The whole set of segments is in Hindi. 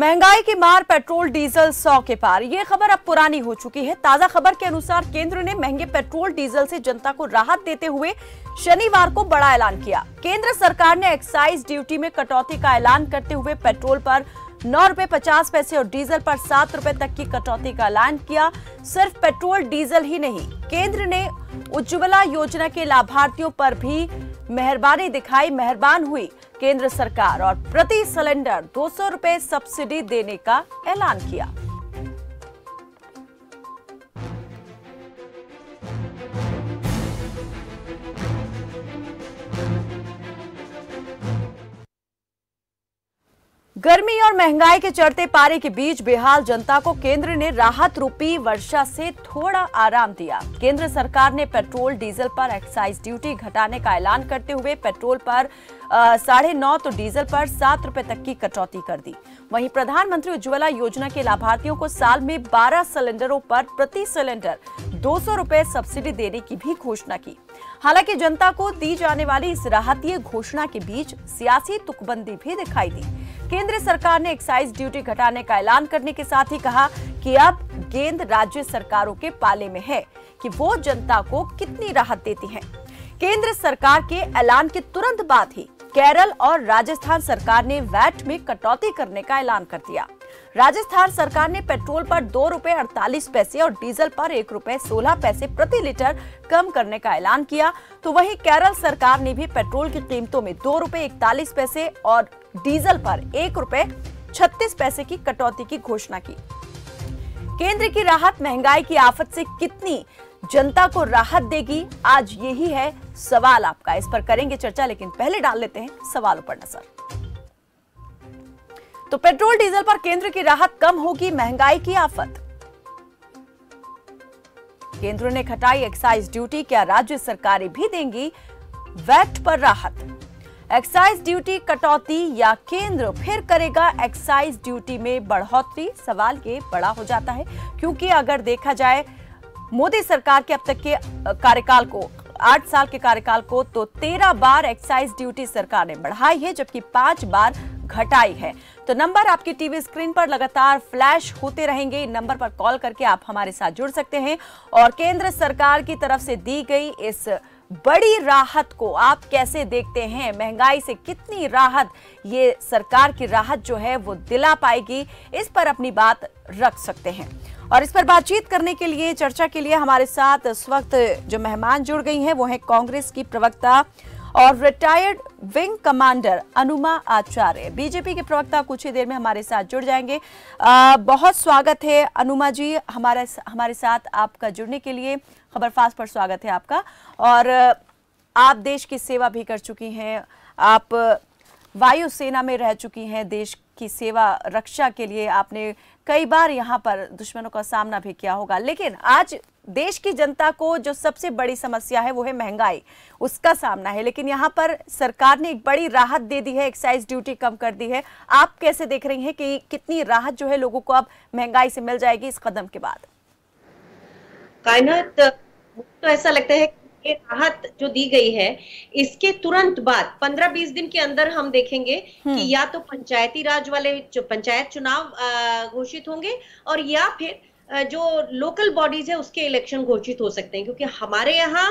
महंगाई की मार पेट्रोल डीजल 100 के पार, ये खबर अब पुरानी हो चुकी है। ताजा खबर के अनुसार केंद्र ने महंगे पेट्रोल डीजल से जनता को राहत देते हुए शनिवार को बड़ा ऐलान किया। केंद्र सरकार ने एक्साइज ड्यूटी में कटौती का ऐलान करते हुए पेट्रोल पर 9 रुपए 50 पैसे और डीजल पर 7 रुपए तक की कटौती का ऐलान किया। सिर्फ पेट्रोल डीजल ही नहीं, केंद्र ने उज्ज्वला योजना के लाभार्थियों पर भी मेहरबान हुई केंद्र सरकार और प्रति सिलेंडर 200 रुपए सब्सिडी देने का ऐलान किया। गर्मी और महंगाई के चढ़ते पारे के बीच बेहाल जनता को केंद्र ने राहत रूपी वर्षा से थोड़ा आराम दिया। केंद्र सरकार ने पेट्रोल डीजल पर एक्साइज ड्यूटी घटाने का ऐलान करते हुए पेट्रोल पर 9.5 तो डीजल पर 7 रुपए तक की कटौती कर दी। वहीं प्रधानमंत्री उज्ज्वला योजना के लाभार्थियों को साल में 12 सिलेंडरों पर प्रति सिलेंडर 200 रुपए सब्सिडी देने की भी घोषणा की। हालांकि जनता को दी जाने वाली इस राहतीय घोषणा के बीच सियासी तुकबंदी भी दिखाई दी। केंद्र सरकार ने एक्साइज ड्यूटी घटाने का ऐलान करने के साथ ही कहा कि अब गेंद राज्य सरकारों के पाले में है कि वो जनता को कितनी राहत देती है। केंद्र सरकार के ऐलान के तुरंत बाद ही केरल और राजस्थान सरकार ने वैट में कटौती करने का ऐलान कर दिया। राजस्थान सरकार ने पेट्रोल पर 2 रुपए 48 पैसे और डीजल पर 1 रुपए 16 पैसे प्रति लीटर कम करने का ऐलान किया, तो वहीं केरल सरकार ने भी पेट्रोल की कीमतों में 2 रुपए 41 पैसे और डीजल पर 1 रुपए 36 पैसे की कटौती की घोषणा की। केंद्र की राहत महंगाई की आफत से कितनी जनता को राहत देगी, आज यही है सवाल आपका। इस पर करेंगे चर्चा, लेकिन पहले डाल लेते हैं सवालों पर नजर। तो पेट्रोल डीजल पर केंद्र की राहत कम होगी, महंगाई की आफत। केंद्र ने घटाई एक्साइज ड्यूटी, क्या राज्य सरकारें भी देंगी वैट पर राहत? एक्साइज ड्यूटी कटौती या केंद्र फिर करेगा एक्साइज ड्यूटी में बढ़ोतरी? सवाल ये बड़ा हो जाता है, क्योंकि अगर देखा जाए मोदी सरकार के अब तक के कार्यकाल को, 8 साल के कार्यकाल को, तो 13 बार एक्साइज ड्यूटी सरकार ने बढ़ाई है जबकि 5 बार घटाई है। तो नंबर आपकी टीवी स्क्रीन पर लगातार फ्लैश होते रहेंगे, इन नंबर पर कॉल करके आप हमारे साथ जुड़ सकते हैं और केंद्र सरकार की तरफ से दी गई इस बड़ी राहत को आप कैसे देखते हैं, महंगाई से कितनी राहत ये सरकार की राहत जो है वो दिला पाएगी, इस पर अपनी बात रख सकते हैं। और इस पर बातचीत करने के लिए, चर्चा के लिए हमारे साथ इस वक्त जो मेहमान जुड़ गई हैं वो हैं कांग्रेस की प्रवक्ता और retired wing commander Anuma Acharya. BJP के प्रवक्ता कुछ ही देर में हमारे साथ जुड़ जाएंगे। बहुत स्वागत है अनुमा जी हमारे साथ आपका जुड़ने के लिए, खबर फास्ट पर स्वागत है आपका। और आप देश की सेवा भी कर चुकी हैं, आप वायुसेना में रह चुकी हैं, देश की सेवा रक्षा के लिए आपने कई बार यहाँ पर दुश्मनों का सामना भी किया होगा। लेकिन आज देश की जनता को जो सबसे बड़ी समस्या है वो है महंगाई, उसका सामना है, लेकिन यहाँ पर सरकार ने एक बड़ी राहत दे दी है, एक्साइज ड्यूटी कम कर दी है। आप कैसे देख रही हैं कि कितनी राहत जो है लोगों को अब महंगाई से मिल जाएगी इस कदम के बाद? कायनात, तो ऐसा लगता है कि राहत जो दी गई है इसके तुरंत बाद 15-20 दिन के अंदर हम देखेंगे कि या तो पंचायती राज वाले जो पंचायत चुनाव घोषित होंगे और या फिर जो लोकल बॉडीज है उसके इलेक्शन घोषित हो सकते हैं, क्योंकि हमारे यहाँ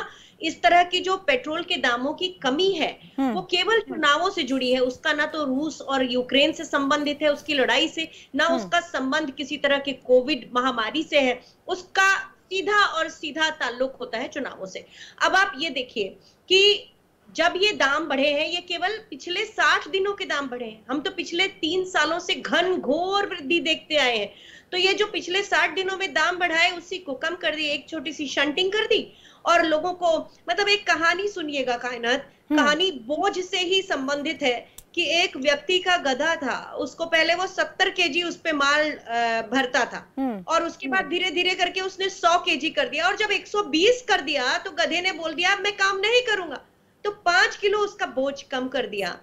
इस तरह की जो पेट्रोल के दामों की कमी है वो केवल चुनावों से जुड़ी है। उसका ना तो रूस और यूक्रेन से संबंधित है उसकी लड़ाई से, ना उसका संबंध किसी तरह के कोविड महामारी से है, उसका सीधा और सीधा ताल्लुक होता है चुनावों से। अब आप ये देखिए कि जब ये दाम बढ़े हैं, ये केवल पिछले 60 दिनों के दाम बढ़े हैं, हम तो पिछले 3 सालों से घनघोर वृद्धि देखते आए हैं। तो ये जो पिछले 60 दिनों में दाम बढ़ाए उसी को कम कर दी, एक छोटी सी शंटिंग कर दी और लोगों को, मतलब एक कहानी सुनिएगा कायनात, कहानी बोझ से ही संबंधित है कि एक व्यक्ति का गधा था, उसको पहले वो 70 केजी उस पे माल भरता था और उसके बाद धीरे धीरे करके उसने 100 केजी कर दिया, और जब 120 कर दिया तो गधे ने बोल दिया मैं काम नहीं करूंगा, तो 5 किलो उसका बोझ कम कर दिया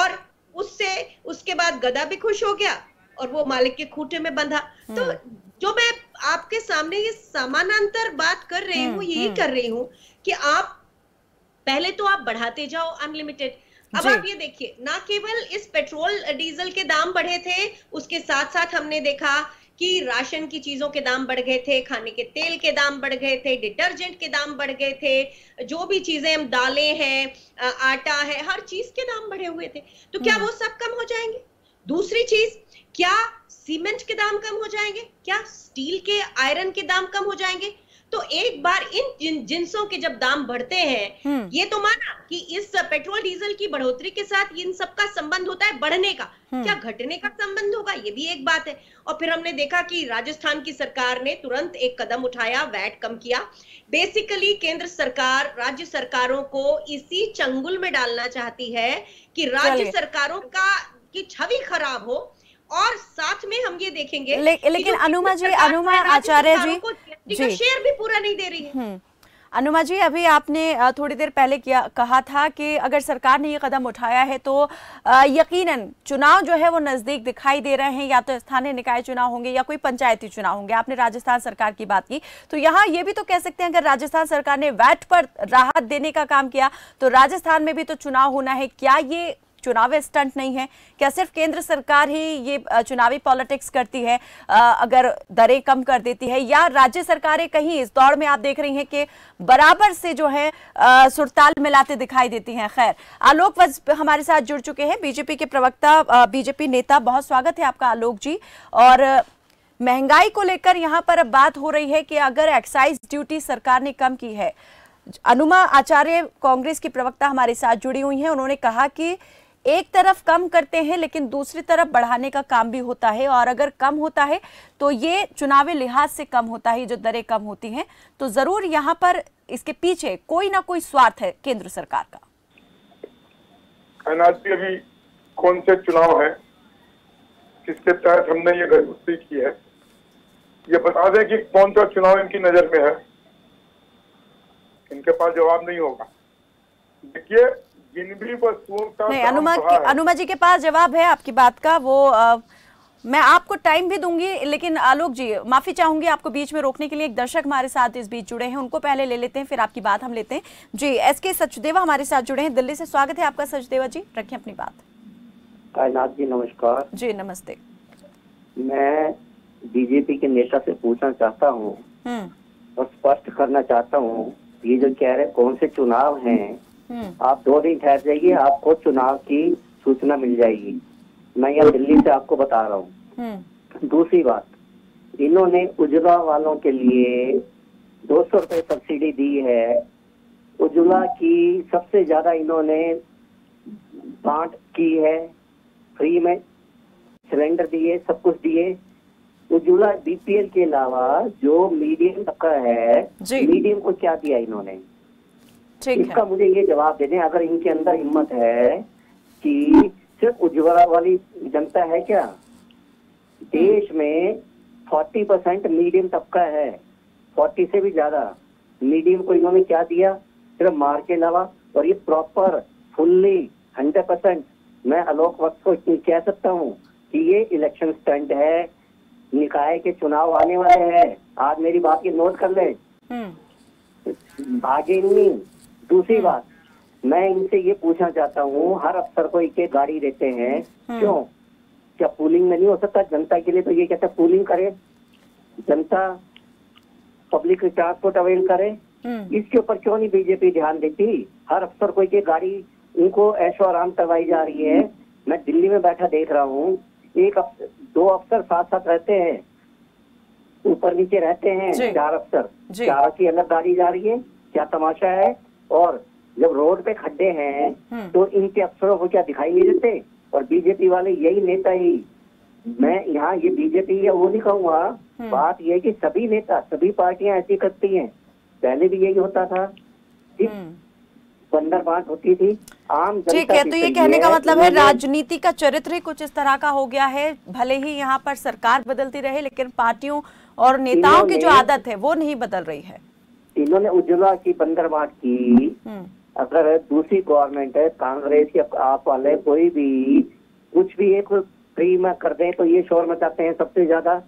और उससे उसके बाद गधा भी खुश हो गया और वो मालिक के खूंटे में बंधा। तो जो मैं आपके सामने ये समानांतर बात कर रही हूँ, यही कर रही हूँ कि आप पहले तो आप बढ़ाते जाओ अनलिमिटेड, अब आप ये देखिए, ना केवल इस पेट्रोल डीजल के दाम बढ़े थे, उसके साथ साथ हमने देखा कि राशन की चीजों के दाम बढ़ गए थे, खाने के तेल के दाम बढ़ गए थे, डिटर्जेंट के दाम बढ़ गए थे, जो भी चीजें हम दालें हैं, आटा है, हर चीज के दाम बढ़े हुए थे। तो क्या वो सब कम हो जाएंगे? दूसरी चीज, क्या सीमेंट के दाम कम हो जाएंगे? क्या स्टील के, आयरन के दाम कम हो जाएंगे? तो एक बार इन जिनसों के जब दाम बढ़ते हैं, ये तो माना कि इस पेट्रोल डीजल की बढ़ोतरी के साथ इन सबका संबंध होता है बढ़ने का, क्या घटने का संबंध होगा? ये भी एक बात है। और फिर हमने देखा कि राजस्थान की सरकार ने तुरंत एक कदम उठाया, वैट कम किया। बेसिकली केंद्र सरकार राज्य सरकारों को इसी चंगुल में डालना चाहती है कि राज्य सरकारों का की छवि खराब हो, और साथ में हम ये देखेंगे लेकिन अनुमा आचार्य जी का शेयर भी पूरा नहीं दे रही है। अनुमा जी, अभी आपने थोड़ी देर पहले कहा था कि अगर सरकार ने ये कदम उठाया है तो यकीनन चुनाव जो है वो नज़दीक दिखाई दे रहे हैं, या तो स्थानीय निकाय चुनाव होंगे या कोई पंचायती चुनाव होंगे। आपने राजस्थान सरकार की बात की, तो यहाँ ये भी तो कह सकते हैं अगर राजस्थान सरकार ने वैट पर राहत देने का काम किया तो राजस्थान में भी तो चुनाव होना है। क्या ये चुनावी स्टंट नहीं है? क्या सिर्फ केंद्र सरकार ही ये चुनावी पॉलिटिक्स करती है, अगर दरें कम कर देती है, या राज्य सरकारें कहीं इस दौर में आप देख रही हैं कि बराबर से जो है सुरताल मिलाते दिखाई देती हैं? खैर, आलोक वज हमारे साथ जुड़ चुके हैं, बीजेपी के प्रवक्ता, बीजेपी नेता। बहुत स्वागत है आपका आलोक जी। और महंगाई को लेकर यहाँ पर अब बात हो रही है कि अगर एक्साइज ड्यूटी सरकार ने कम की है। अनुमा आचार्य, कांग्रेस की प्रवक्ता, हमारे साथ जुड़ी हुई हैं। उन्होंने कहा कि एक तरफ कम करते हैं लेकिन दूसरी तरफ बढ़ाने का काम भी होता है, और अगर कम होता है तो ये चुनावी लिहाज से कम होता है, जो दरें कम होती हैं। तो जरूर यहाँ पर इसके पीछे कोई ना कोई स्वार्थ है केंद्र सरकार का। कायनात भी अभी कौन से चुनाव है, किसके तहत हमने ये घरगुती की है, ये बता दें कि कौन सा चुनाव इनकी नजर में है, इनके पास जवाब नहीं होगा। देखिए, जिन भी वस्तुओं का अनुमा जी के पास जवाब है आपकी बात का, वो मैं आपको टाइम भी दूंगी। लेकिन आलोक जी, माफी चाहूंगी आपको बीच में रोकने के लिए। एक दर्शक हमारे साथ इस बीच जुड़े हैं, उनको पहले ले लेते हैं, फिर आपकी बात हम लेते हैं। जी, SK सचदेवा हमारे साथ जुड़े हैं, दिल्ली से स्वागत है आपका सचदेवा जी, रखें अपनी बात। कायनात जी नमस्कार। जी नमस्ते। मैं बीजेपी के नेता से पूछना चाहता हूँ और स्पष्ट करना चाहता हूँ, ये जो कह रहे कौन से चुनाव है, आप 2 दिन ठहर जाइए, आपको चुनाव की सूचना मिल जाएगी। मैं यहाँ दिल्ली से आपको बता रहा हूँ। दूसरी बात, इन्होंने उज्ज्वला वालों के लिए 200 रुपये सब्सिडी दी है। उज्ज्वला की सबसे ज्यादा इन्होंने बांट की है, फ्री में सिलेंडर दिए, सब कुछ दिए। उज्ज्वला BPL के अलावा जो मीडियम तबका है, मीडियम को क्या दिया इन्होंने? इसका मुझे ये जवाब दे दें, अगर इनके अंदर हिम्मत है कि सिर्फ उज्ज्वला वाली जनता है क्या? देश में 40% मीडियम तबका है, 40 से भी ज्यादा। मीडियम को इन्होंने क्या दिया? सिर्फ मार के अलावा। और ये प्रॉपर फुल्ली 100%। मैं अलोक वक्त को कह सकता हूँ कि ये इलेक्शन स्टंट है, निकाय के चुनाव आने वाले हैं, आज मेरी बात ये नोट कर ले, भागे नहीं। दूसरी बात, मैं इनसे ये पूछना चाहता हूँ, हर अफसर को एक गाड़ी देते हैं, क्यों? क्या पूलिंग में नहीं हो सकता जनता के लिए? तो ये कहते पूलिंग करे, जनता पब्लिक ट्रांसपोर्ट अवेल करे, इसके ऊपर क्यों नहीं बीजेपी ध्यान देती? हर अफसर को एक गाड़ी उनको ऐशो आराम करवाई जा रही है। मैं दिल्ली में बैठा देख रहा हूँ, एक अफसर, 2 अफसर साथ रहते हैं, ऊपर नीचे रहते हैं, 4 अफसर, 4 की अलग गाड़ी जा रही है। क्या तमाशा है? और जब रोड पे खड्डे हैं तो इनके अफसरों को क्या दिखाई नहीं देते? और बीजेपी वाले यही नेता ही, मैं यहाँ ये बीजेपी या वो नहीं कहूँगा, बात यह है कि सभी नेता, सभी पार्टियां ऐसी करती हैं। पहले भी यही होता था, बंदर बांट होती थी आम जनता। ठीक है, तो ये कहने का मतलब है राजनीति का चरित्र ही कुछ इस तरह का हो गया है, भले ही यहाँ पर सरकार बदलती रहे लेकिन पार्टियों और नेताओं की जो आदत है वो नहीं बदल रही है। इन्होंने उज्ज्वला की बंदरबाट की, अगर दूसरी गवर्नमेंट है, कांग्रेस या आप वाले कोई भी कुछ भी एक फ्री में कर दें तो ये शोर मचाते हैं सबसे ज्यादा।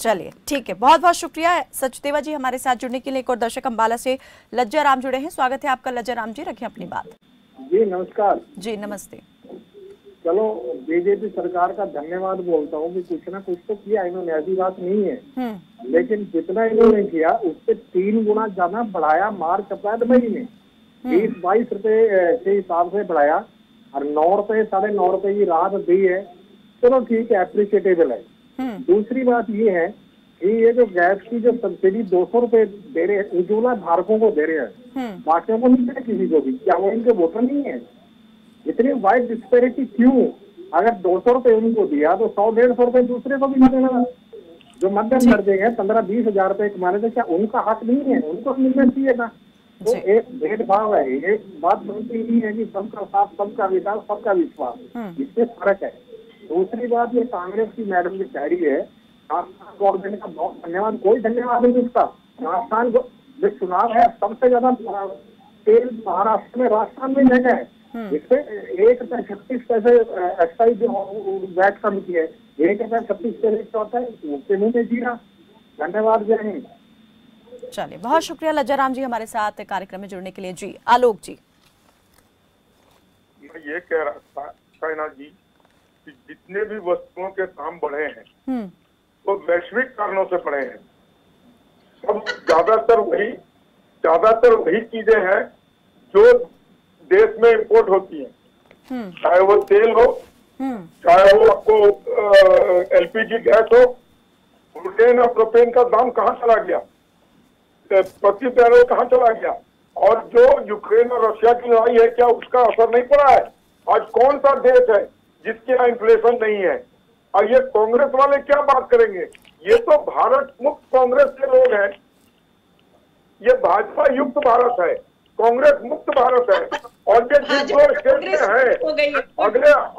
चलिए ठीक है, बहुत बहुत शुक्रिया सचदेवा जी हमारे साथ जुड़ने के लिए। एक और दर्शक अम्बाला से लज्जा राम जुड़े हैं, स्वागत है आपका लज्जा राम जी, रखें अपनी बात। जी नमस्कार जी, नमस्ते। चलो बीजेपी सरकार का धन्यवाद बोलता हूँ कि कुछ ना कुछ तो किया इन्होंने, ऐसी बात नहीं है, लेकिन जितना इन्होंने किया उससे 3 गुना ज्यादा बढ़ाया। मार्च अप्रैल मई में 20-22 रुपए के हिसाब से बढ़ाया और 9 रुपए 9.5 रुपए की राहत दी है। चलो ठीक है, एप्रिशिएटेबल है। दूसरी बात ये है कि ये जो गैस की जो सब्सिडी 200 रुपए दे रहे हैं उज्ज्वला धारकों को दे रहे हैं, बाकियों को नहीं दे किसी को भी, क्या वो इनके वोटर नहीं है? इतनी वाइड डिस्पेरिटी क्यों? अगर 200 रुपए उनको दिया तो 100-150 रुपए दूसरे को भी नहीं देना, जो मध्यम वर्ग है 15-20 हजार रुपए कमाने से क्या उनका हक नहीं है? उनको मिलना चाहिए ना। तो एक भेदभाव है, एक बात बनती ही है कि सबका साथ, सबका विकास, सबका विश्वास, इससे फर्क है। दूसरी बात ये कांग्रेस की मैडम जो कह रही है राजस्थान गवर्नमेंट का बहुत धन्यवाद, कोई धन्यवाद नहीं उसका। राजस्थान जो चुनाव है सबसे ज्यादा तेल महाराष्ट्र में, राजस्थान में जगह है। इससे 1 रुपये 36 पैसे एक्साइज वैट कम किया है, 1 रुपये 36 पैसे होता है, उसके मुँह में जीरा। धन्यवाद जय। चलिए, बहुत शुक्रिया लज्जा राम जी हमारे साथ कार्यक्रम में जुड़ने के लिए। जी आलोक जी, मैं ये कह रहा था जी कि जितने भी वस्तुओं के दाम बढ़े हैं वो तो वैश्विक कारणों से बढ़े हैं, सब ज्यादातर वही चीजें हैं जो देश में इंपोर्ट होती हैं, चाहे वो तेल हो, चाहे वो आपको एलपीजी गैस हो। ब्यूटेन और प्रोपेन का दाम कहाँ चला गया, प्रति पैरों कहाँ चला गया? और जो यूक्रेन और रशिया की लड़ाई है क्या उसका असर नहीं पड़ा है? आज कौन सा देश है जिसके यहाँ इन्फ्लेशन नहीं है? और ये कांग्रेस वाले क्या बात करेंगे? ये तो भारत मुक्त कांग्रेस के लोग हैं, ये भाजपा युक्त भारत है, कांग्रेस मुक्त भारत है। और ये जिस दो स्टेट में है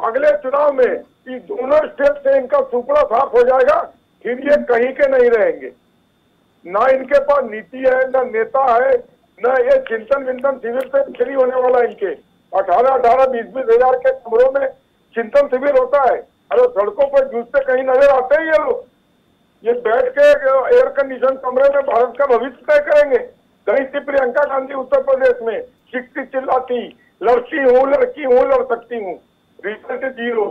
अगले चुनाव में इस दोनों स्टेट से इनका सुपड़ा साफ हो जाएगा, फिर ये कहीं के नहीं रहेंगे। ना इनके पास नीति है, ना नेता है, ना ये चिंतन विंतन शिविर से फ्री होने वाला। इनके 18-18, 20-20 हजार के कमरों में चिंतन शिविर होता है। अरे सड़कों पर जूझते कहीं नजर आते हैं ये लोग? ये बैठ के एयर कंडीशन कमरे में भारत का भविष्य तय करेंगे। कहीं थी प्रियंका गांधी उत्तर प्रदेश में, चिट्ठी चिल्लाती, लड़की हूँ, लड़की हूँ, लड़ सकती हूँ, रिजल्ट जीरो।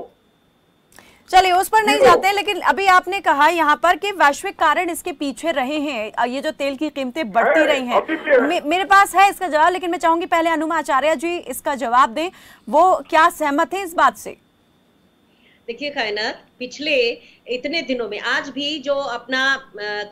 चलिए उस पर नहीं जाते, लेकिन अभी आपने कहा यहाँ पर कि वैश्विक कारण इसके पीछे रहे हैं, ये जो तेल की कीमतें बढ़ती रही हैं। मेरे पास है इसका जवाब, लेकिन मैं चाहूंगी पहले अनुमा आचार्य जी इसका जवाब दें, वो क्या सहमत हैं इस बात से? देखिए कायनात, पिछले इतने दिनों में आज भी जो अपना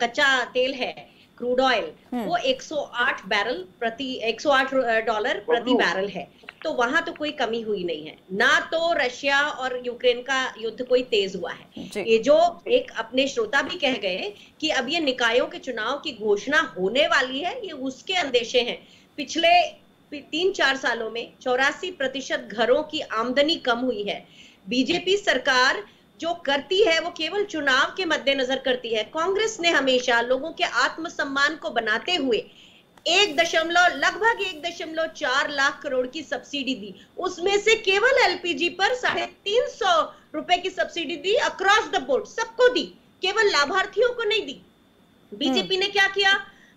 कच्चा तेल है क्रूड ऑयल वो 108 बैरल प्रति 108 डॉलर प्रति बैरल है, तो वहां तो कोई कमी हुई नहीं है। ना तो रशिया और यूक्रेन का युद्ध कोई तेज हुआ है। ये जो एक अपने श्रोता भी कह गए कि अब ये निकायों के चुनाव की घोषणा होने वाली है, ये उसके अंदेशे हैं। पिछले 3-4 सालों में 84% घरों की आमदनी कम हुई है। बीजेपी सरकार जो करती है वो केवल चुनाव के मद्देनजर करती है। कांग्रेस ने हमेशा लोगों के आत्मसम्मान को बनाते हुए 1.4 लाख करोड़ की सब्सिडी दी, उसमें से केवल एलपीजी पर 350 रुपए की सब्सिडी दी, अक्रॉस द बोर्ड सबको दी, केवल लाभार्थियों को नहीं दी। बीजेपी ने क्या किया,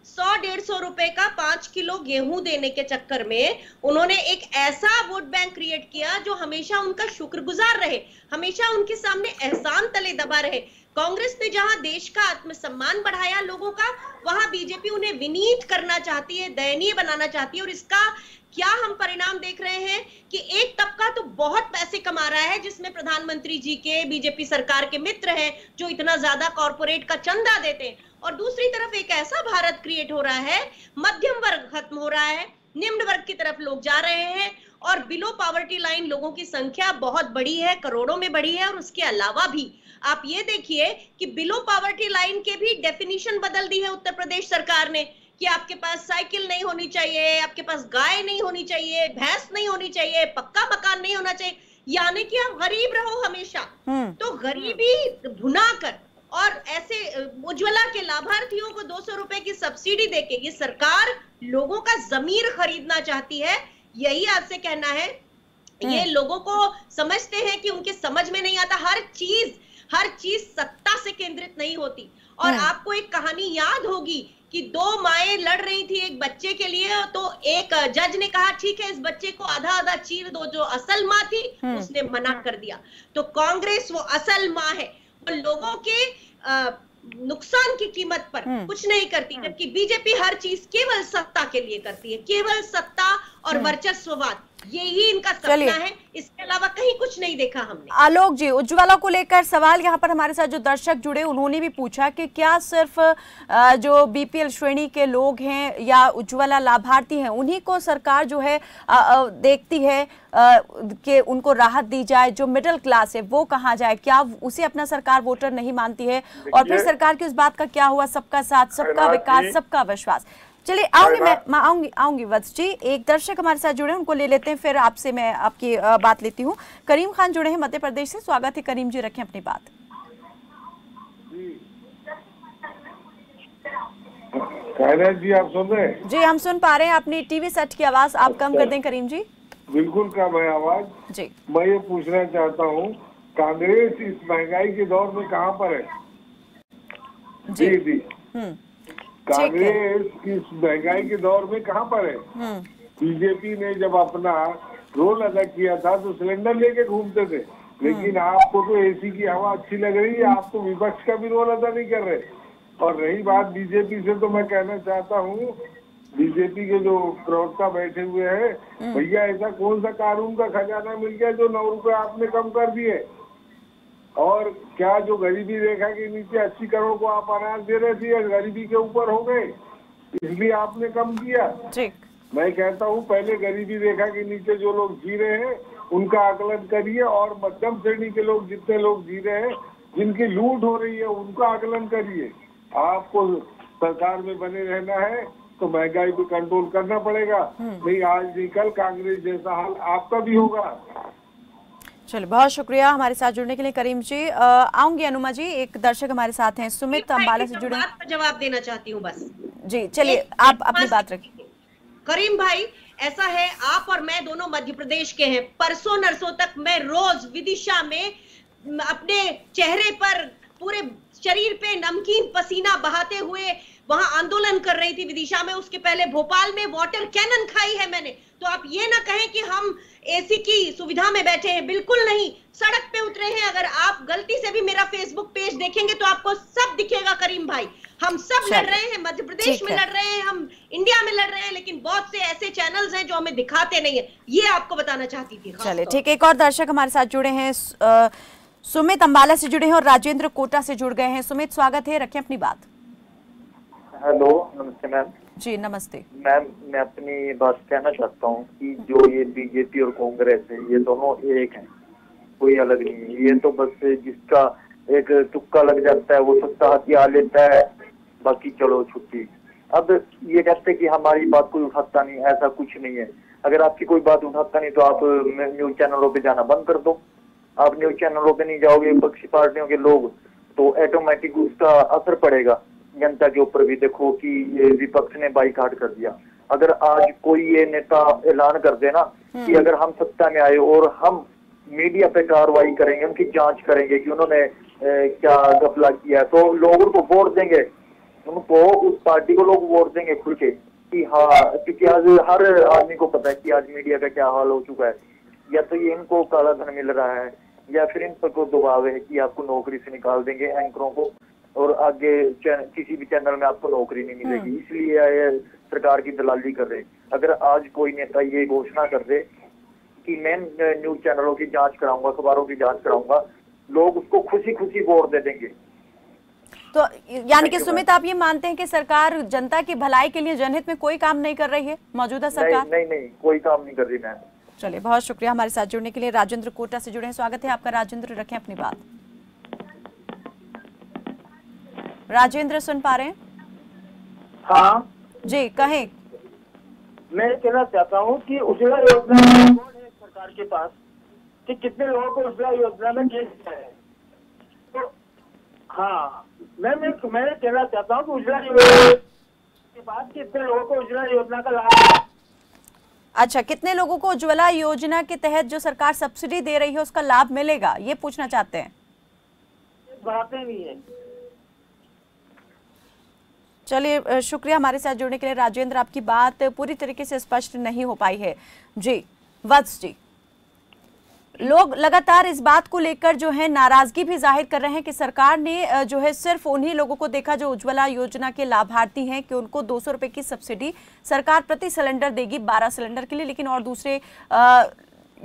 100-150 रुपए का 5 किलो गेहूं देने के चक्कर में उन्होंने एक ऐसा वोट बैंक क्रिएट किया जो हमेशा उनका शुक्रगुजार रहे, हमेशा उनके सामने एहसान तले दबा रहे। कांग्रेस ने जहां देश का आत्मसम्मान बढ़ाया लोगों का, वहां बीजेपी उन्हें विनीत करना चाहती है, दयनीय बनाना चाहती है। और इसका क्या हम परिणाम देख रहे हैं कि एक तबका तो बहुत पैसे कमा रहा है, जिसमें प्रधानमंत्री जी के, बीजेपी सरकार के मित्र हैं जो इतना ज्यादा कॉर्पोरेट का चंदा देते हैं, और दूसरी तरफ एक ऐसा भारत क्रिएट हो रहा है, मध्यम वर्ग खत्म हो रहा है, निम्न वर्ग की तरफ लोग जा रहे हैं, और बिलो पॉवर्टी लाइन लोगों की संख्या बहुत बड़ी है, करोड़ों में बढ़ी है। और उसके अलावा भी आप ये देखिए कि बिलो पॉवर्टी लाइन के भी डेफिनेशन बदल दी है उत्तर प्रदेश सरकार ने कि आपके पास साइकिल नहीं होनी चाहिए, आपके पास गाय नहीं होनी चाहिए, भैंस नहीं होनी चाहिए, पक्का मकान नहीं होना चाहिए, यानी कि आप गरीब रहो हमेशा। तो गरीबी भुना कर और ऐसे उज्ज्वला के लाभार्थियों को 200 रुपए की सब्सिडी देके ये सरकार लोगों का जमीर खरीदना चाहती है, यही आपसे कहना है। ये लोगों को समझते हैं कि उनके समझ में नहीं आता, हर चीज सत्ता से केंद्रित नहीं होती। और आपको एक कहानी याद होगी कि दो माएं लड़ रही थी एक बच्चे के लिए, तो एक जज ने कहा ठीक है इस बच्चे को आधा आधा चीर दो, जो असल माँ थी उसने मना कर दिया। तो कांग्रेस वो असल माँ है, वो लोगों के नुकसान की कीमत पर कुछ नहीं करती, जबकि बीजेपी हर चीज केवल सत्ता के लिए करती है, केवल सत्ता और वर्चस्ववाद, यही इनका सपना है, इसके अलावा कहीं कुछ नहीं देखा हमने। आलोक जी, उज्ज्वला को लेकर सवाल यहाँ पर हमारे साथ जो दर्शक जुड़े उन्होंने भी पूछा कि क्या सिर्फ जो बीपीएल श्रेणी के लोग हैं या उज्ज्वला लाभार्थी हैं उन्हीं को सरकार जो है देखती है कि उनको राहत दी जाए, जो मिडिल क्लास है वो कहाँ जाए, क्या उसे अपना सरकार वोटर नहीं मानती है? और फिर सरकार की उस बात का क्या हुआ, सबका साथ, सबका विकास, सबका विश्वास। चलिए आऊंगी मैं आऊंगी वत्स जी, एक दर्शक हमारे साथ जुड़े उनको ले लेते हैं, फिर आपसे मैं आपकी बात लेती हूँ। करीम खान जुड़े हैं मध्य प्रदेश से, स्वागत है करीम जी, रखें अपनी बात। जी आप सुन रहे हैं? जी हम सुन पा रहे हैं, अपनी टीवी सेट की आवाज आप कम कर दें करीम जी। बिल्कुल कम है आवाज जी। मैं ये पूछना चाहता हूँ कांग्रेस इस महंगाई के दौर में कहाँ पर है? जी जी, कांग्रेस इस महंगाई के दौर में कहाँ पर है? बीजेपी ने जब अपना रोल अदा किया था तो सिलेंडर लेके घूमते थे, लेकिन आपको तो एसी की हवा अच्छी लग रही है, आप तो विपक्ष का भी रोल अदा नहीं कर रहे। और रही बात बीजेपी से, तो मैं कहना चाहता हूँ बीजेपी के जो प्रवक्ता बैठे हुए हैं, भैया ऐसा कौन सा कानून का खजाना मिल गया जो 9 रुपए आपने कम कर दिए? और क्या जो गरीबी रेखा के नीचे 80 करोड़ को आप अनाज दे रहे थे, गरीबी के ऊपर हो गए इसलिए आपने कम किया? मैं कहता हूँ पहले गरीबी रेखा के नीचे जो लोग जी रहे हैं उनका आकलन करिए, और मध्यम श्रेणी के लोग जितने लोग जी रहे हैं जिनकी लूट हो रही है उनका आकलन करिए। आपको सरकार में बने रहना है तो महंगाई पे कंट्रोल करना पड़ेगा, नहीं आज नहीं कल कांग्रेस जैसा हाल आपका भी होगा। चलिए बहुत शुक्रिया हमारे साथ जुड़ने के लिए करीम जी। आऊंगी अनुमा जी, एक दर्शक हमारे साथ हैं सुमित अम्बाला से जुड़े, जवाब देना चाहती हूँ बस जी। चलिए आप अपनी बात रखिए। करीम भाई ऐसा है, आप और मैं दोनों मध्य प्रदेश के हैं, परसों नरसों तक मैं रोज विदिशा में अपने चेहरे पर पूरे शरीर पे नमकीन पसीना बहाते हुए वहां आंदोलन कर रही थी विदिशा में। उसके पहले भोपाल में वाटर कैनन खाई है मैंने, तो आप ये ना कहें कि हम एसी की सुविधा में बैठे हैं, बिल्कुल नहीं, सड़क पे उतरे हैं। अगर आप गलती से भी मेरा फेसबुक पेज देखेंगे तो आपको सब दिखेगा करीम भाई, हम सब लड़ रहे हैं, मध्य प्रदेश में लड़ रहे हैं, हम इंडिया में लड़ रहे हैं, लेकिन बहुत से ऐसे चैनल्स हैं जो हमें दिखाते नहीं है, ये आपको बताना चाहती थी। चलिए ठीक, एक और दर्शक हमारे साथ जुड़े हैं, सुमित अम्बाला से जुड़े हैं और राजेंद्र कोटा से जुड़ गए हैं। सुमित स्वागत है, रखें अपनी बात। हेलो नमस्ते मैम। जी नमस्ते मैम, मैं अपनी बात कहना चाहता हूँ कि जो ये बीजेपी और कांग्रेस है ये दोनों एक हैं, कोई अलग नहीं है। ये तो बस जिसका एक तुक्का लग जाता है वो सत्ता हथियार लेता है, बाकी चलो छुट्टी। अब ये कहते हैं कि हमारी बात कोई उठाता नहीं, ऐसा कुछ नहीं है। अगर आपकी कोई बात उठाता नहीं तो आप न्यूज चैनलों पर जाना बंद कर दो। आप न्यूज चैनलों पर नहीं जाओगे विपक्षी पार्टियों के लोग, तो ऑटोमेटिक उसका असर पड़ेगा जनता के ऊपर भी। देखो कि ये विपक्ष ने बाईकाट कर दिया, अगर आज कोई ये नेता ऐलान कर देना कि अगर हम सत्ता में आए और हम मीडिया पे कार्रवाई करेंगे, उनकी जांच करेंगे कि उन्होंने क्या घपला किया, तो लोग उनको वोट देंगे, उनको उस पार्टी को लोग वोट देंगे खुल के कि हाँ, क्योंकि आज हर आदमी को पता है कि आज मीडिया का क्या हाल हो चुका है। या तो ये इनको काला धन मिल रहा है या फिर इन पर को दबाव है कि आपको नौकरी से निकाल देंगे एंकरों को, और आगे किसी भी चैनल में आपको नौकरी नहीं मिलेगी, इसलिए सरकार की दलाली कर रहे। अगर आज कोई नेता ये घोषणा कर दे कि मैं न्यूज चैनलों की जांच कराऊंगा, अखबारों की जांच कराऊंगा, लोग उसको खुशी खुशी वोट दे देंगे। तो यानी कि सुमित आप ये मानते हैं कि सरकार जनता की भलाई के लिए, जनहित में कोई काम नहीं कर रही है मौजूदा सरकार? नहीं नहीं, कोई काम नहीं कर रही मैम। चलिए बहुत शुक्रिया हमारे साथ जुड़ने के लिए। राजेंद्र कोटा से जुड़े हैं, स्वागत है आपका राजेंद्र, रखें अपनी बात। राजेंद्र सुन पा रहे हैं? हाँ जी कहें। मैं कहना चाहता हूँ कि उज्ज्वला योजना कौन है सरकार के पास, कि कितने लोगों को उज्ज्वला योजना में दिया है? तो हाँ मैं कहना चाहता हूँ कि उज्ज्वला योजना के बाद कितने लोगों को उज्ज्वला योजना का लाभ, अच्छा कितने लोगों को उज्ज्वला योजना के तहत जो सरकार सब्सिडी दे रही है उसका लाभ मिलेगा, ये पूछना चाहते हैं। बातें भी है चलिए शुक्रिया हमारे साथ जुड़ने के लिए राजेंद्र। आपकी बात पूरी तरीके से स्पष्ट नहीं हो पाई है। जी वत्स जी, लोग लगातार इस बात को लेकर जो है नाराजगी भी जाहिर कर रहे हैं कि सरकार ने जो है सिर्फ उन्हीं लोगों को देखा जो उज्ज्वला योजना के लाभार्थी हैं, कि उनको 200 रुपये की सब्सिडी सरकार प्रति सिलेंडर देगी 12 सिलेंडर के लिए, लेकिन और दूसरे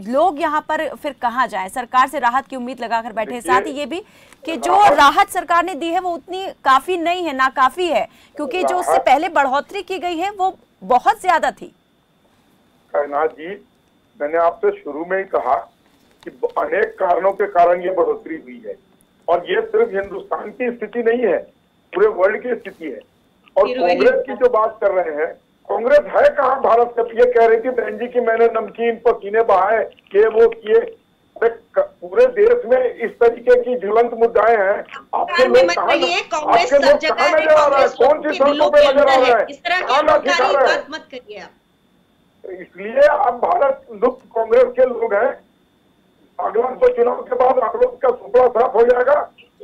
लोग यहाँ पर फिर कहाँ जाएं, सरकार से राहत की उम्मीद लगाकर बैठे हैं। साथ ही ये भी कि जो राहत सरकार ने दी है वो उतनी काफी नहीं है, नाकाफी है, क्योंकि जो उससे पहले बढ़ोतरी की गई है वो बहुत ज्यादा थी। कायनात जी, मैंने आपसे शुरू में ही कहा कि अनेक कारणों के कारण ये बढ़ोतरी हुई है और ये सिर्फ हिंदुस्तान की स्थिति नहीं है, पूरे वर्ल्ड की स्थिति है। और कांग्रेस की जो बात कर रहे हैं, कांग्रेस है कहाँ भारत से? ये कह रही थी बहन जी की मैंने नमकीन पसीने बहाए, ये वो किए। पूरे देश में इस तरीके की ज्वलंत मुद्दाएं हैं। आपके लोग कहाँ नजर आ रहा है? कौन सी सड़कों पर नजर आ रहा है? कहाँ अधिकार है? इसलिए अब भारत लुप्त कांग्रेस के लोग हैं। अगला तो चुनाव के बाद आप लोग का सुपड़ा साफ हो जाएगा।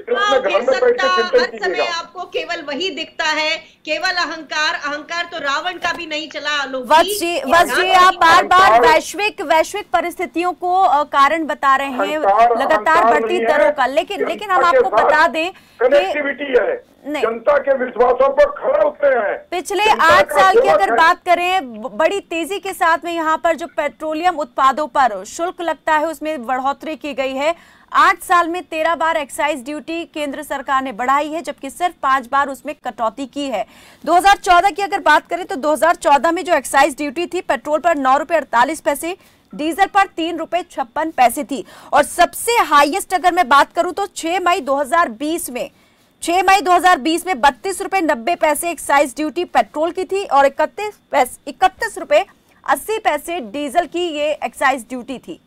घर में बैठ के चिंतन कीजिएगा। आपको केवल वही दिखता है, केवल अहंकार। अहंकार तो रावण का भी नहीं चला। वत्स जी, आप बार-बार वैश्विक परिस्थितियों को कारण बता रहे हैं, लगातार बढ़ती दरों का। लेकिन हम आपको बता दें कनेक्टिविटी है, जनता के विश्वासों पर खरा उतरे हैं। पिछले 8 साल की अगर बात करें, बड़ी तेजी के साथ में यहाँ पर जो पेट्रोलियम उत्पादों पर शुल्क लगता है उसमें बढ़ोतरी की गई है। 8 साल में 13 बार एक्साइज ड्यूटी केंद्र सरकार ने बढ़ाई है, जबकि सिर्फ 5 बार उसमें कटौती की है। 2014 की अगर बात करें तो 2014 में जो एक्साइज ड्यूटी थी पेट्रोल पर 9 रुपये 48 पैसे, डीजल पर 3 रुपये 56 पैसे थी। और सबसे हाईएस्ट अगर मैं बात करूं तो 6 मई 2020 में 32 रुपये 90 पैसे एक्साइज ड्यूटी पेट्रोल की थी और 31 रुपये 80 पैसे डीजल की ये एक्साइज ड्यूटी थी।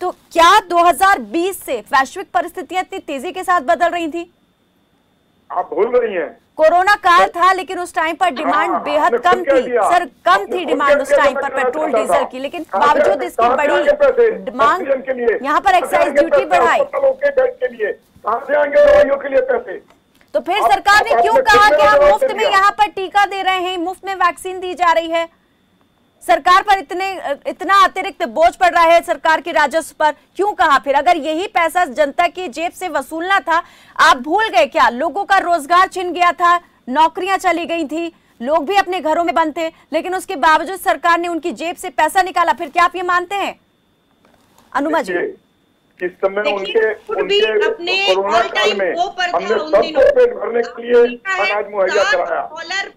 तो क्या 2020 से वैश्विक परिस्थितियां इतनी तेजी के साथ बदल रही थी? आप भूल रही हैं। कोरोना काल था, लेकिन उस टाइम पर डिमांड बेहद कम थी सर, कम थी डिमांड उस टाइम पर पेट्रोल डीजल की, लेकिन बावजूद इसकी बड़ी मांग यहाँ पर एक्साइज ड्यूटी बढ़ाई। तो फिर सरकार ने क्यों कहा कि हम मुफ्त में यहाँ पर टीका दे रहे हैं, मुफ्त में वैक्सीन दी जा रही है? सरकार पर इतना अतिरिक्त बोझ पड़ रहा है, सरकार के राजस्व पर क्यों कहा फिर? अगर यही पैसा जनता की जेब से वसूलना था, आप भूल गए क्या? लोगों का रोजगार छिन गया था, नौकरियां चली गई थी, लोग भी अपने घरों में बंद थे, लेकिन उसके बावजूद सरकार ने उनकी जेब से पैसा निकाला। फिर क्या आप ये मानते हैं अनुमा जी? इस समय उनके कोरोना काल में हमने सबको पेट भरने के लिए अनाज मुहैया कराया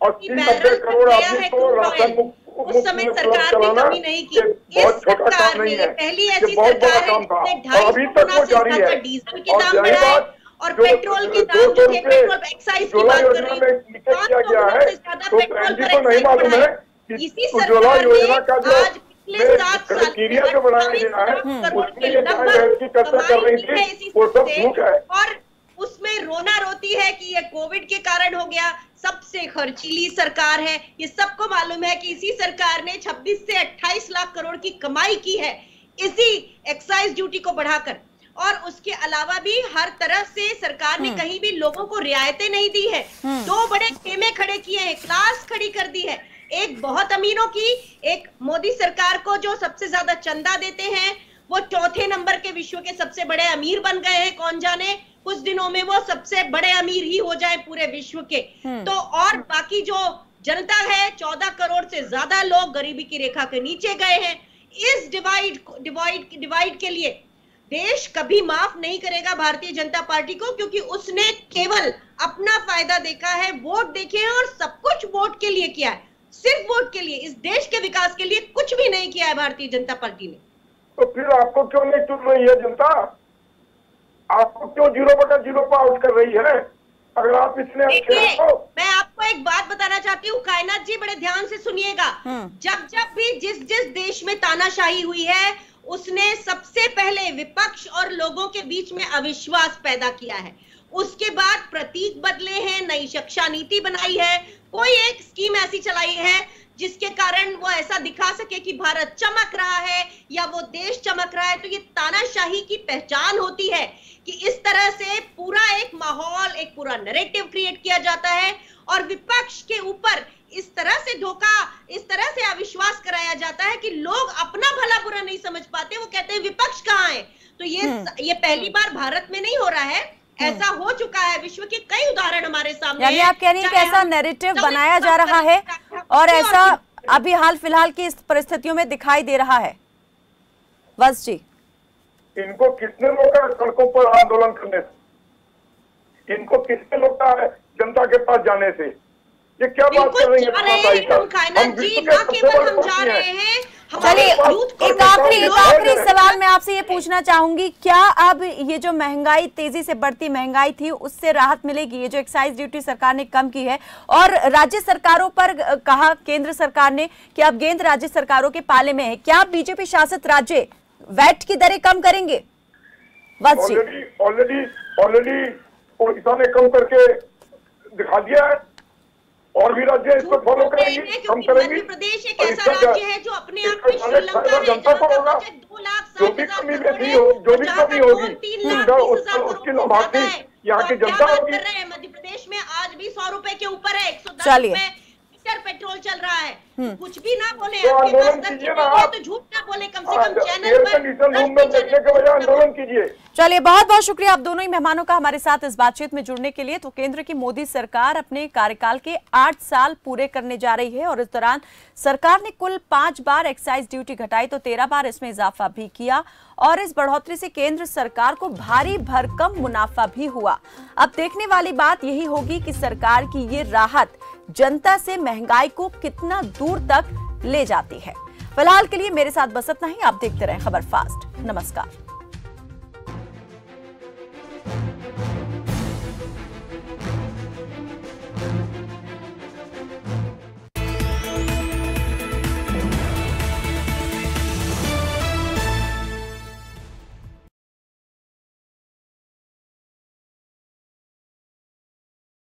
और 3 करोड़ आदमी को राशन मुक्त उस समय सरकार ने कमी नहीं की। इस सरकार ने पहली ऐसी सरकार है 2.5 गुना डीजल के दाम बढ़ाए और पेट्रोल के दाम जो पेट्रोल एक्साइज की बात कर रहे हैं 5 गुना से ज्यादा पेट्रोल पर एक्साइज बढ़ाए। इसी सरकार ने आज पिछले 7 साल और उसमें रोना रोती है कि ये कोविड के कारण हो गया। सबसे खर्चीली सरकार है, ये सबको मालूम है कि इसी सरकार ने 26 से 28 लाख करोड़ की कमाई की है इसी एक्साइज ड्यूटी को बढ़ाकर। और उसके अलावा भी हर तरफ से सरकार ने कहीं भी लोगों को रियायतें नहीं दी है। 2 बड़े खेमे खड़े किए हैं, क्लास खड़ी कर दी है, एक बहुत अमीरों की, एक मोदी सरकार को जो सबसे ज्यादा चंदा देते हैं वो 4थे नंबर के विश्व के सबसे बड़े अमीर बन गए हैं। कौन जाने कुछ दिनों में वो सबसे बड़े अमीर ही हो जाए पूरे विश्व के। तो और बाकी जो जनता है 14 करोड़ से ज्यादा लोग गरीबी की रेखा के नीचे गए हैं। इस डिवाइड के लिए देश कभी माफ नहीं करेगा भारतीय जनता पार्टी को, क्योंकि उसने केवल अपना फायदा देखा है, वोट देखे हैं और सब कुछ वोट के लिए किया है, सिर्फ वोट के लिए। इस देश के विकास के लिए कुछ भी नहीं किया है भारतीय जनता पार्टी ने। तो फिर आपको क्यों नहीं चुन रही है जनता? आपको क्यों 0/0 पर आउट कर रही है? अगर आप इसमें मैं आपको एक बात बताना चाहती हूँ कायनात जी, बड़े ध्यान से सुनिएगा। जब भी जिस देश में तानाशाही हुई है उसने सबसे पहले विपक्ष और लोगों के बीच में अविश्वास पैदा किया है। उसके बाद प्रतीक बदले हैं, नई शिक्षा नीति बनाई है, कोई एक स्कीम ऐसी चलाई है जिसके कारण वो ऐसा दिखा सके कि भारत चमक रहा है या वो देश चमक रहा है। तो ये तानाशाही की पहचान होती है कि इस तरह से पूरा एक माहौल, एक पूरा नैरेटिव क्रिएट किया जाता है और विपक्ष के ऊपर इस तरह से धोखा, इस तरह से अविश्वास कराया जाता है कि लोग अपना भला बुरा नहीं समझ पाते, वो कहते हैं विपक्ष कहाँ है। तो ये पहली बार भारत में नहीं हो रहा है, ऐसा हो चुका है, विश्व के कई उदाहरण हमारे सामने। यानी आप कह रही हैं कि ऐसा नैरेटिव बनाया जा रहा है और ऐसा अभी हाल फिलहाल की परिस्थितियों में दिखाई दे रहा है। बस जी, इनको किसने रोका सड़कों पर आंदोलन करने से? इनको किसने रोका जनता के पास जाने से? ये क्या बात कर रही है? हम जा रहे हैं। चलिए, एक आखिरी सवाल मैं आपसे ये पूछना चाहूंगी, क्या अब ये जो महंगाई, तेजी से बढ़ती महंगाई थी, उससे राहत मिलेगी? ये जो एक्साइज ड्यूटी सरकार ने कम की है और राज्य सरकारों पर कहा केंद्र सरकार ने कि अब गेंद राज्य सरकारों के पाले में है, क्या बीजेपी शासित राज्य वैट की दरें कम करेंगे? बस जी, ऑलरेडी ओडिशा ने कम करके दिखा दिया है और भी राज्य इसको फॉलो करेंगे, हम करेंगे। मध्य प्रदेश एक ऐसा राज्य है जो अपने आप में श्रीलंका है, जनता को होगा 2,60,000 करोड़, 3,20,000 करोड़ यहाँ की जनता होगी। मध्य प्रदेश में आज भी 100 रुपए के ऊपर है, 110 रुपए पेट्रोल चल रहा है। कुछ भी ना बोले, तो झूठ ना बोले, कम से कम चैनल पर। चलिए, बहुत बहुत शुक्रिया आप दोनों ही मेहमानों का हमारे साथ इस बातचीत में जुड़ने के लिए। तो केंद्र की मोदी सरकार अपने कार्यकाल के 8 साल पूरे करने जा रही है और इस दौरान सरकार ने कुल 5 बार एक्साइज ड्यूटी घटाई तो 13 बार इसमें इजाफा भी किया और इस बढ़ोतरी से केंद्र सरकार को भारी भरकम मुनाफा भी हुआ। अब देखने वाली बात यही होगी कि सरकार की ये राहत जनता से महंगाई को कितना दूर तक ले जाती है। फिलहाल के लिए मेरे साथ बस इतना ही। आप देखते रहें खबर फास्ट। नमस्कार।